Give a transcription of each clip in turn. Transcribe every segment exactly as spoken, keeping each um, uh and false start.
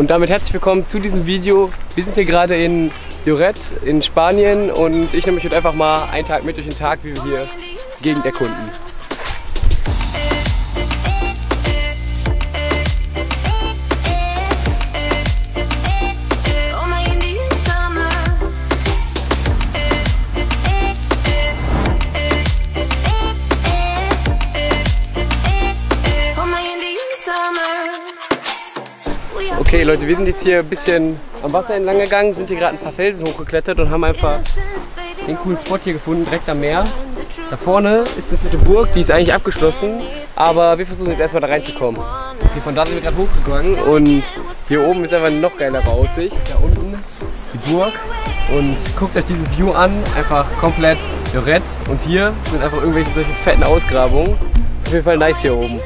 Und damit herzlich willkommen zu diesem Video. Wir sind hier gerade in Lloret in Spanien und ich nehme euch jetzt einfach mal einen Tag mit durch den Tag, wie wir hier die Gegend erkunden. Okay Leute, wir sind jetzt hier ein bisschen am Wasser entlang gegangen, sind hier gerade ein paar Felsen hochgeklettert und haben einfach den coolen Spot hier gefunden, direkt am Meer. Da vorne ist eine fette Burg, die ist eigentlich abgeschlossen, aber wir versuchen jetzt erstmal da reinzukommen. Okay, von da sind wir gerade hochgegangen und hier oben ist einfach eine noch geilere Aussicht. Da unten die Burg und guckt euch diese View an, einfach komplett Lloret. Und hier sind einfach irgendwelche solche fetten Ausgrabungen. Ist auf jeden Fall nice hier oben.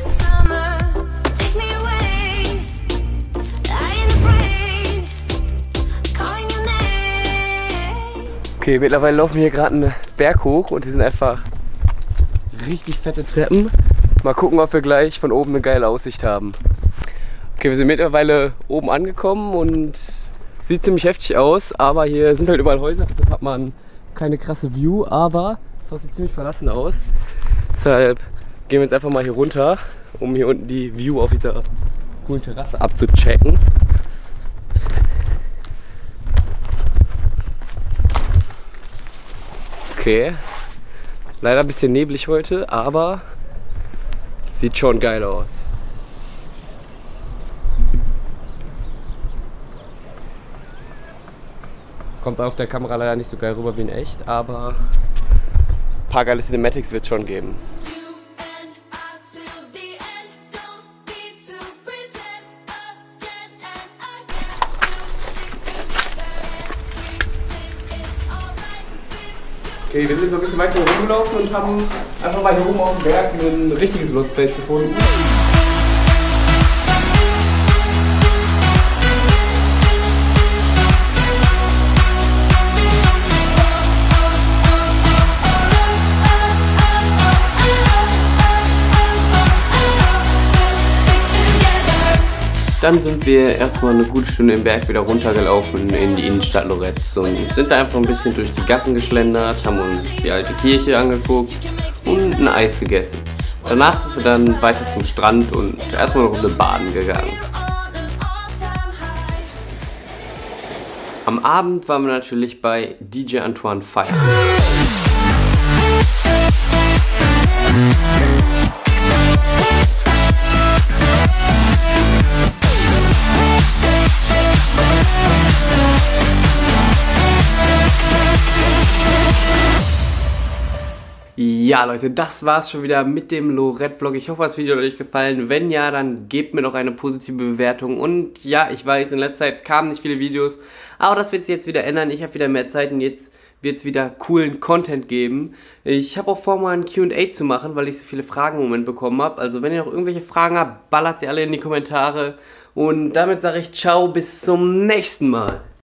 Okay, mittlerweile laufen wir hier gerade einen Berg hoch und hier sind einfach richtig fette Treppen. Mal gucken, ob wir gleich von oben eine geile Aussicht haben. Okay, wir sind mittlerweile oben angekommen und sieht ziemlich heftig aus, aber hier sind halt überall Häuser, deshalb hat man keine krasse View, aber das Haus sieht ziemlich verlassen aus. Deshalb gehen wir jetzt einfach mal hier runter, um hier unten die View auf dieser coolen Terrasse abzuchecken. Okay, leider ein bisschen neblig heute, aber sieht schon geil aus. Kommt auf der Kamera leider nicht so geil rüber wie in echt, aber ein paar geile Cinematics wird es schon geben. Okay, wir sind so ein bisschen weiter rumgelaufen und haben einfach mal hier oben auf dem Berg ein richtiges Lost Place gefunden. Dann sind wir erstmal eine gute Stunde im Berg wieder runtergelaufen in die Innenstadt Lloret und sind da einfach ein bisschen durch die Gassen geschlendert, haben uns die alte Kirche angeguckt und ein Eis gegessen. Danach sind wir dann weiter zum Strand und erstmal eine Runde baden gegangen. Am Abend waren wir natürlich bei D J Antoine feiern. Ja Leute, das war's schon wieder mit dem Lloret-Vlog. Ich hoffe, das Video hat euch gefallen. Wenn ja, dann gebt mir doch eine positive Bewertung. Und ja, ich weiß, in letzter Zeit kamen nicht viele Videos, aber das wird sich jetzt wieder ändern. Ich habe wieder mehr Zeit und jetzt wird es wieder coolen Content geben. Ich habe auch vor, mal ein Q und A zu machen, weil ich so viele Fragen im Moment bekommen habe. Also wenn ihr noch irgendwelche Fragen habt, ballert sie alle in die Kommentare. Und damit sage ich ciao, bis zum nächsten Mal.